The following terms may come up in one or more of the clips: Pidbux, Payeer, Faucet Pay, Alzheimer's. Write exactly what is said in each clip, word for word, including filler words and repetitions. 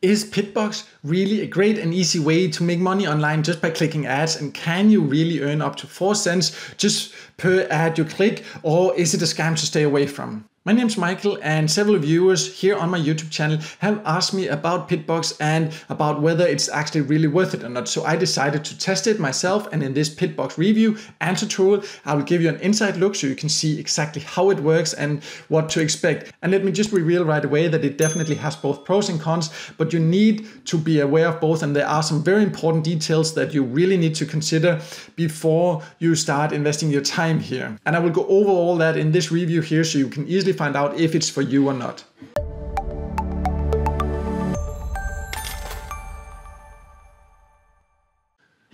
Is Pidbux really a great and easy way to make money online just by clicking ads? And can you really earn up to four cents just per ad you click? Or is it a scam to stay away from? My name's Michael, and several viewers here on my YouTube channel have asked me about Pidbux and about whether it's actually really worth it or not. So I decided to test it myself, and in this Pidbux review and tutorial, I will give you an inside look so you can see exactly how it works and what to expect. And let me just reveal right away that it definitely has both pros and cons, but you need to be aware of both, and there are some very important details that you really need to consider before you start investing your time here. And I will go over all that in this review here so you can easily find out if it's for you or not.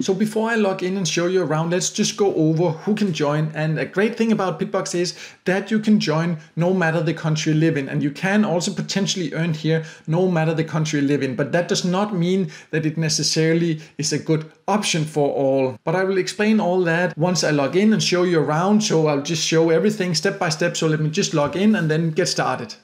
So before I log in and show you around, let's just go over who can join. And a great thing about Pidbux is that you can join no matter the country you live in. And you can also potentially earn here no matter the country you live in. But that does not mean that it necessarily is a good option for all. But I will explain all that once I log in and show you around. So I'll just show everything step by step. So let me just log in and then get started.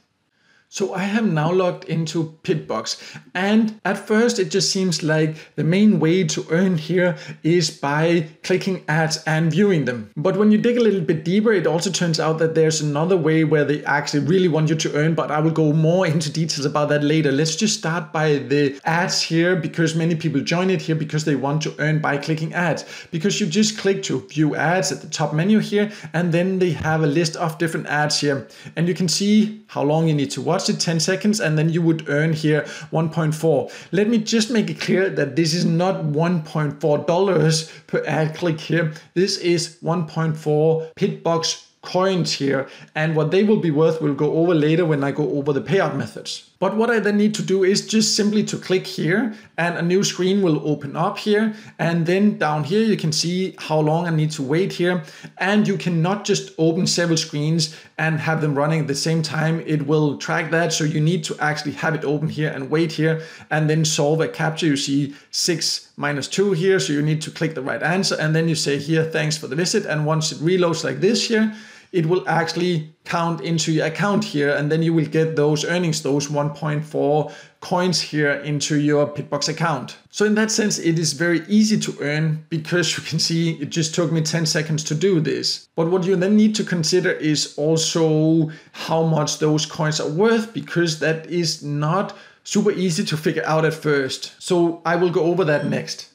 So I have now logged into Pidbux, and at first it just seems like the main way to earn here is by clicking ads and viewing them. But when you dig a little bit deeper, it also turns out that there's another way where they actually really want you to earn, but I will go more into details about that later. Let's just start by the ads here, because many people join it here because they want to earn by clicking ads. Because you just click to view ads at the top menu here, and then they have a list of different ads here. And you can see how long you need to watch it, ten seconds, and then you would earn here one point four. Let me just make it clear that this is not one point four dollars per ad click here. This is one point four Pidbux coins here, and what they will be worth we'll go over later when I go over the payout methods. But what I then need to do is just simply to click here, and a new screen will open up here, and then down here you can see how long I need to wait here. And you cannot just open several screens and have them running at the same time. It will track that, so you need to actually have it open here and wait here and then solve a captcha. You see six minus two here, so you need to click the right answer, and then you say here thanks for the visit, and once it reloads like this here, it will actually count into your account here, and then you will get those earnings, those one point four coins here into your Pidbux account. So in that sense, it is very easy to earn, because you can see it just took me ten seconds to do this. But what you then need to consider is also how much those coins are worth, because that is not super easy to figure out at first. So I will go over that next.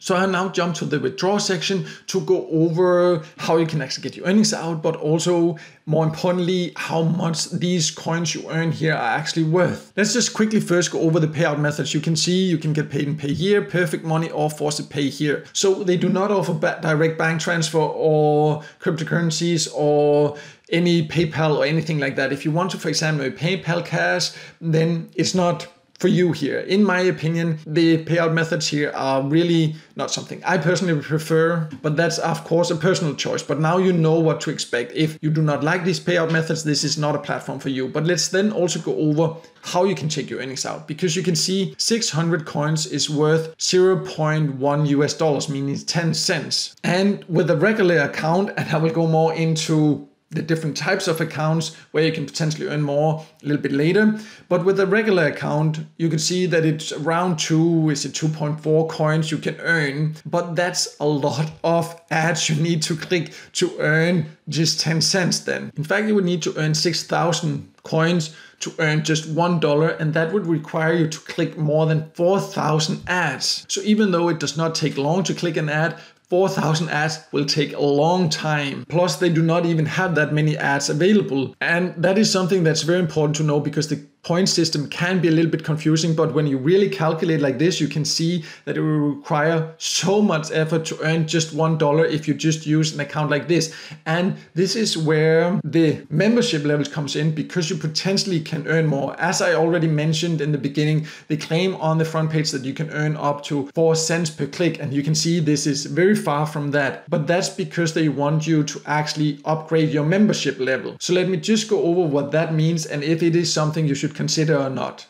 So I now jump to the withdraw section to go over how you can actually get your earnings out, but also more importantly, how much these coins you earn here are actually worth. Let's just quickly first go over the payout methods. You can see you can get paid in Payeer, Perfect Money, or Faucet Pay here. So they do not offer direct bank transfer or cryptocurrencies or any PayPal or anything like that. If you want to, for example, a PayPal Cash, then it's not for you here. In my opinion, the payout methods here are really not something I personally prefer, but that's of course a personal choice. But now you know what to expect. If you do not like these payout methods, this is not a platform for you. But let's then also go over how you can check your earnings out, because you can see six hundred coins is worth zero point one U S dollars, meaning ten cents. And with a regular account, and I will go more into the different types of accounts where you can potentially earn more a little bit later. But with a regular account, you can see that it's around two, is it two point four coins you can earn, but that's a lot of ads you need to click to earn just ten cents then. In fact, you would need to earn six thousand coins to earn just one dollar, and that would require you to click more than four thousand ads. So even though it does not take long to click an ad, four thousand ads will take a long time. Plus, they do not even have that many ads available. And that is something that's very important to know, because the point system can be a little bit confusing, but when you really calculate like this, you can see that it will require so much effort to earn just one dollar if you just use an account like this. And this is where the membership levels comes in, because you potentially can earn more. As I already mentioned in the beginning, they claim on the front page that you can earn up to four cents per click, and you can see this is very far from that. But that's because they want you to actually upgrade your membership level. So let me just go over what that means and if it is something you should consider or not.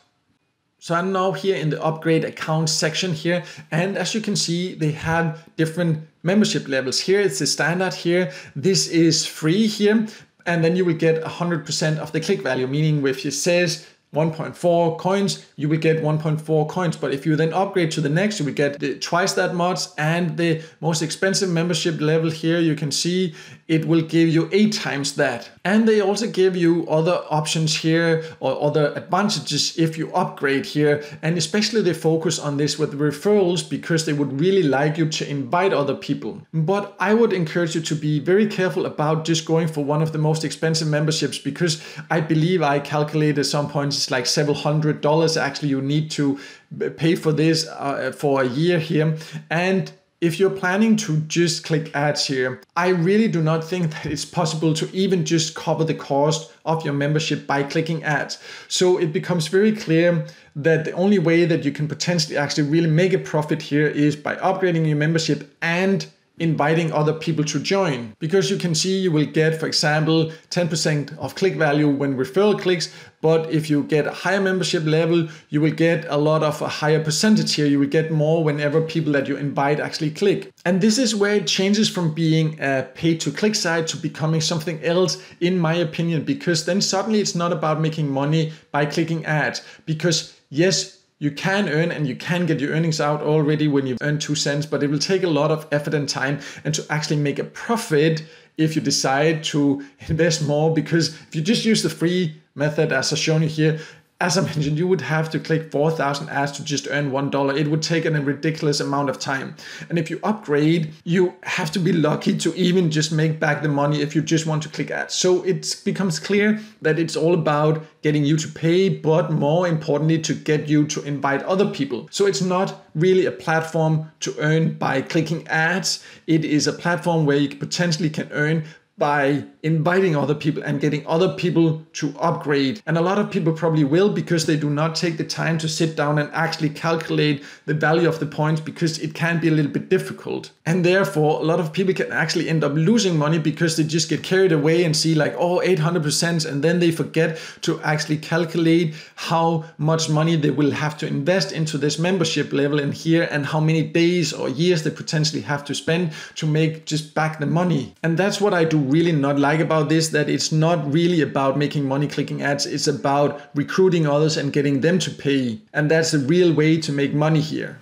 So I'm now here in the upgrade account section here, and as you can see, they have different membership levels here. It's the standard here. This is free here, and then you will get one hundred percent of the click value, meaning if it says one point four coins, you will get one point four coins. But if you then upgrade to the next, you will get the, twice that much. And the most expensive membership level here, you can see it will give you eight times that. And they also give you other options here or other advantages if you upgrade here. And especially they focus on this with referrals because they would really like you to invite other people. But I would encourage you to be very careful about just going for one of the most expensive memberships, because I believe I calculated some points it's like several hundred dollars actually you need to pay for this uh, for a year here. And if you're planning to just click ads here, I really do not think that it's possible to even just cover the cost of your membership by clicking ads. So it becomes very clear that the only way that you can potentially actually really make a profit here is by upgrading your membership and inviting other people to join, because you can see you will get, for example, ten percent of click value when referral clicks. But if you get a higher membership level, you will get a lot of a higher percentage here. You will get more whenever people that you invite actually click. And this is where it changes from being a pay to click site to becoming something else, in my opinion, because then suddenly it's not about making money by clicking ads, because yes, you can earn and you can get your earnings out already when you've earned two cents, but it will take a lot of effort and time and to actually make a profit if you decide to invest more. Because if you just use the free method as I've shown you here, as I mentioned, you would have to click four thousand ads to just earn one dollar. It would take a ridiculous amount of time. And if you upgrade, you have to be lucky to even just make back the money if you just want to click ads. So it becomes clear that it's all about getting you to pay, but more importantly, to get you to invite other people. So it's not really a platform to earn by clicking ads. It is a platform where you potentially can earn by inviting other people and getting other people to upgrade. And a lot of people probably will, because they do not take the time to sit down and actually calculate the value of the points, because it can be a little bit difficult. And therefore, a lot of people can actually end up losing money because they just get carried away and see like, oh, eight hundred percent, and then they forget to actually calculate how much money they will have to invest into this membership level in here and how many days or years they potentially have to spend to make just back the money. And that's what I do really not like about this, that it's not really about making money clicking ads. It's about recruiting others and getting them to pay. And that's the real way to make money here.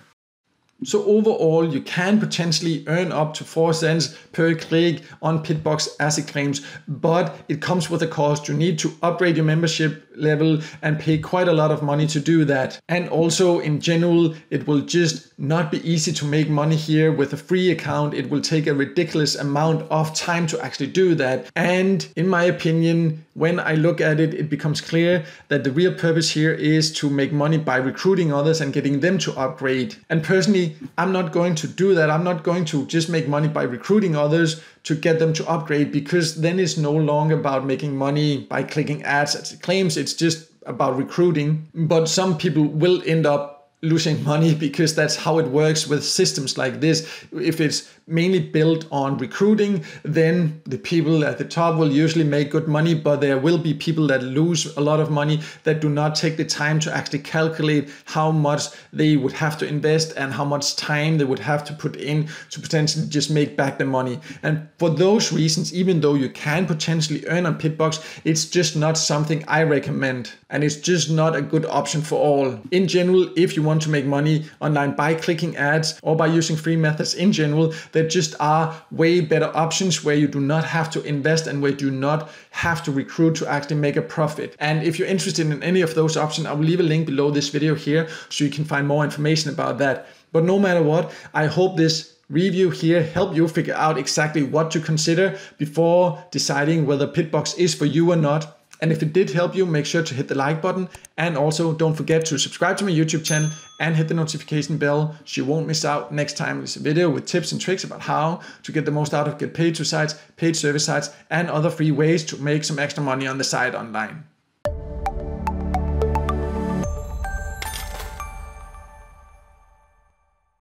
So overall, you can potentially earn up to four cents per click on Pidbux as it claims, but it comes with a cost. You need to upgrade your membership level and pay quite a lot of money to do that. And also in general, it will just not be easy to make money here with a free account. It will take a ridiculous amount of time to actually do that. And in my opinion, when I look at it, it becomes clear that the real purpose here is to make money by recruiting others and getting them to upgrade. And personally, I'm not going to do that. I'm not going to just make money by recruiting others to get them to upgrade, because then it's no longer about making money by clicking ads as it claims. It's just about recruiting. But some people will end up losing money, because that's how it works with systems like this. If it's mainly built on recruiting, then the people at the top will usually make good money, but there will be people that lose a lot of money that do not take the time to actually calculate how much they would have to invest and how much time they would have to put in to potentially just make back the money. And for those reasons, even though you can potentially earn on Pidbux, it's just not something I recommend, and it's just not a good option for all. In general, if you want to make money online by clicking ads or by using free methods in general, there just are way better options where you do not have to invest and where you do not have to recruit to actually make a profit. And if you're interested in any of those options, I will leave a link below this video here so you can find more information about that. But no matter what, I hope this review here help you figure out exactly what to consider before deciding whether Pidbux is for you or not. And if it did help you, make sure to hit the like button, and also don't forget to subscribe to my YouTube channel and hit the notification bell so you won't miss out next time there's a video with tips and tricks about how to get the most out of get paid to sites, paid service sites, and other free ways to make some extra money on the side online.